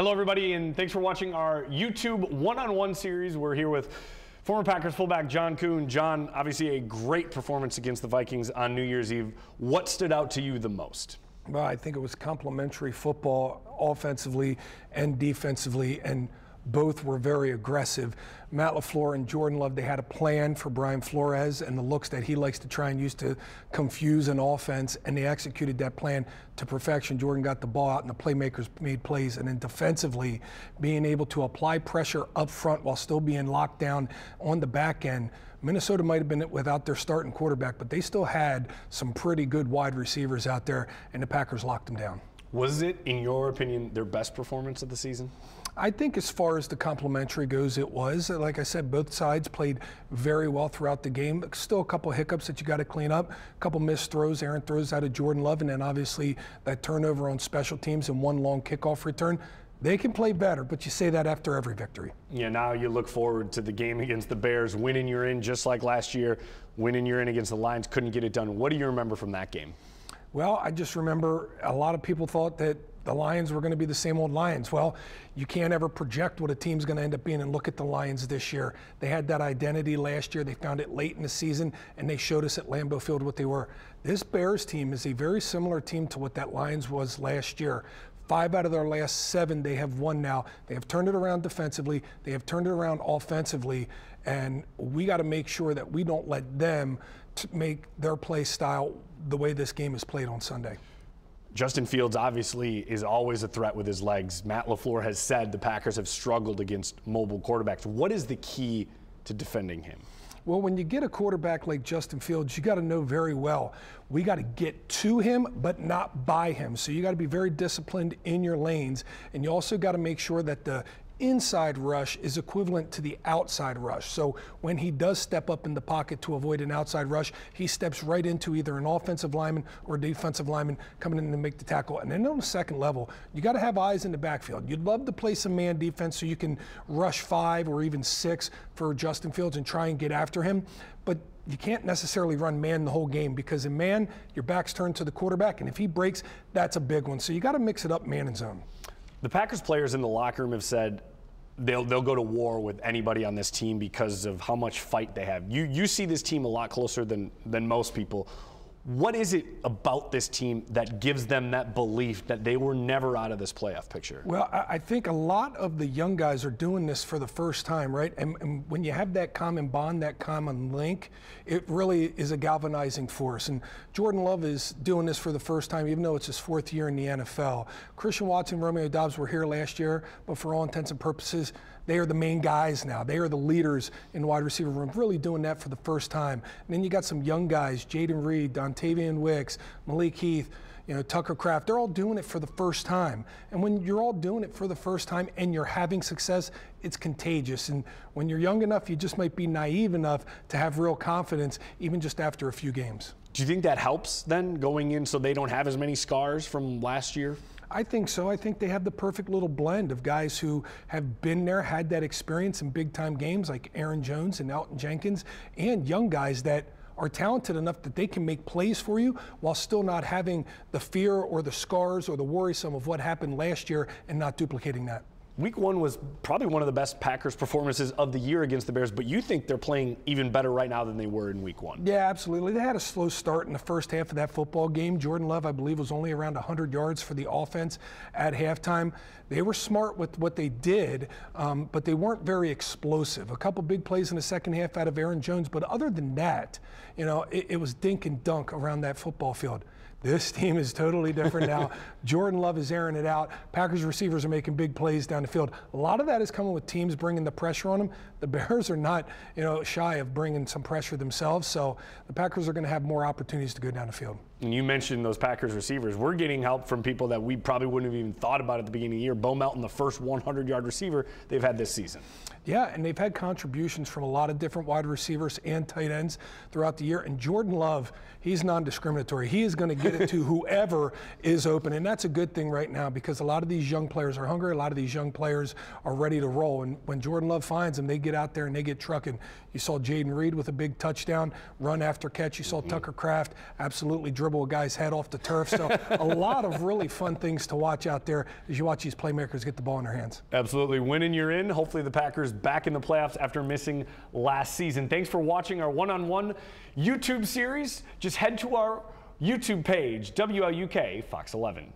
Hello, everybody, and thanks for watching our YouTube one-on-one series. We're here with former Packers fullback John Kuhn. John, obviously a great performance against the Vikings on New Year's Eve. What stood out to you the most? Well, I think it was complementary football offensively and defensively, and both were very aggressive. Matt LaFleur and Jordan Love, they had a plan for Brian Flores and the looks that he likes to try and use to confuse an offense, and they executed that plan to perfection. Jordan got the ball out and the playmakers made plays, and then defensively, being able to apply pressure up front while still being locked down on the back end. Minnesota might have been without their starting quarterback, but they still had some pretty good wide receivers out there, and the Packers locked them down. Was it, in your opinion, their best performance of the season? I think as far as the complimentary goes, it was. Like I said, both sides played very well throughout the game. Still a couple hiccups that you got to clean up. A couple missed throws, errant throws out of Jordan Love, and then obviously that turnover on special teams and one long kickoff return. They can play better, but you say that after every victory. Yeah, now you look forward to the game against the Bears. Winning, you're in, just like last year. Winning, you're in against the Lions. Couldn't get it done. What do you remember from that game? Well, I just remember a lot of people thought that the Lions were going to be the same old Lions. Well, you can't ever project what a team's going to end up being, and look at the Lions this year. They had that identity last year. They found it late in the season, and they showed us at Lambeau Field what they were. This Bears team is a very similar team to what that Lions was last year. 5 out of their last 7 they have won now. They have turned it around defensively. They have turned it around offensively, and we got to make sure that we don't let them make their play style the way this game is played on Sunday. Justin Fields obviously is always a threat with his legs. Matt LaFleur has said the Packers have struggled against mobile quarterbacks. What is the key to defending him? Well, when you get a quarterback like Justin Fields, you got to know very well, we got to get to him, but not by him. So you got to be very disciplined in your lanes, and you also got to make sure that the inside rush is equivalent to the outside rush. So when he does step up in the pocket to avoid an outside rush, he steps right into either an offensive lineman or a defensive lineman coming in to make the tackle. And then on the second level, you got to have eyes in the backfield. You'd love to play some man defense so you can rush 5 or even 6 for Justin Fields and try and get after him. But you can't necessarily run man the whole game, because in man, your back's turned to the quarterback, and if he breaks, that's a big one. So you got to mix it up man and zone. The Packers players in the locker room have said they'll go to war with anybody on this team because of how much fight they have. You see this team a lot closer than most people. What is it about this team that gives them that belief that they were never out of this playoff picture? Well, I think a lot of the young guys are doing this for the first time, right? And when you have that common bond, that common link, it really is a galvanizing force. And Jordan Love is doing this for the first time, even though it's his 4th year in the NFL. Christian Watson, Romeo Dobbs were here last year, but for all intents and purposes, they are the main guys now. They are the leaders in the wide receiver room, really doing that for the first time. And then you got some young guys, Jaden Reed, Dontavian Wicks, Malik Heath, Tucker Kraft. They're all doing it for the first time. And when you're all doing it for the first time and you're having success, it's contagious. And when you're young enough, you just might be naive enough to have real confidence, even just after a few games. Do you think that helps then going in so they don't have as many scars from last year? I think so. I think they have the perfect little blend of guys who have been there, had that experience in big-time games like Aaron Jones and Elton Jenkins, and young guys that are talented enough that they can make plays for you while still not having the fear or the scars or the worrisome of what happened last year and not duplicating that. Week 1 was probably one of the best Packers performances of the year against the Bears, but you think they're playing even better right now than they were in Week 1. Yeah, absolutely. They had a slow start in the first half of that football game. Jordan Love, I believe, was only around 100 yards for the offense at halftime. They were smart with what they did, but they weren't very explosive. A couple big plays in the second half out of Aaron Jones, but other than that, it was dink and dunk around that football field. This team is totally different now. Jordan Love is airing it out. Packers receivers are making big plays down the field. A lot of that is coming with teams bringing the pressure on them. The Bears are not, shy of bringing some pressure themselves, so the Packers are going to have more opportunities to go down the field. And you mentioned those Packers receivers. We're getting help from people that we probably wouldn't have even thought about at the beginning of the year. Bo Melton, the first 100-yard receiver they've had this season. Yeah, and they've had contributions from a lot of different wide receivers and tight ends throughout the year. And Jordan Love, he's non-discriminatory. He is going to get it to whoever is open. And that's a good thing right now, because a lot of these young players are hungry. A lot of these young players are ready to roll. And when Jordan Love finds them, they get out there and they get trucking. You saw Jaden Reed with a big touchdown, run after catch. You saw Tucker Kraft absolutely dribbling dribble a guy's head off the turf. So a lot of really fun things to watch out there as you watch these playmakers get the ball in their hands. Absolutely. Winning, you're in. Hopefully the Packers back in the playoffs after missing last season. Thanks for watching our one-on-one YouTube series. Just head to our YouTube page, WLUK Fox 11.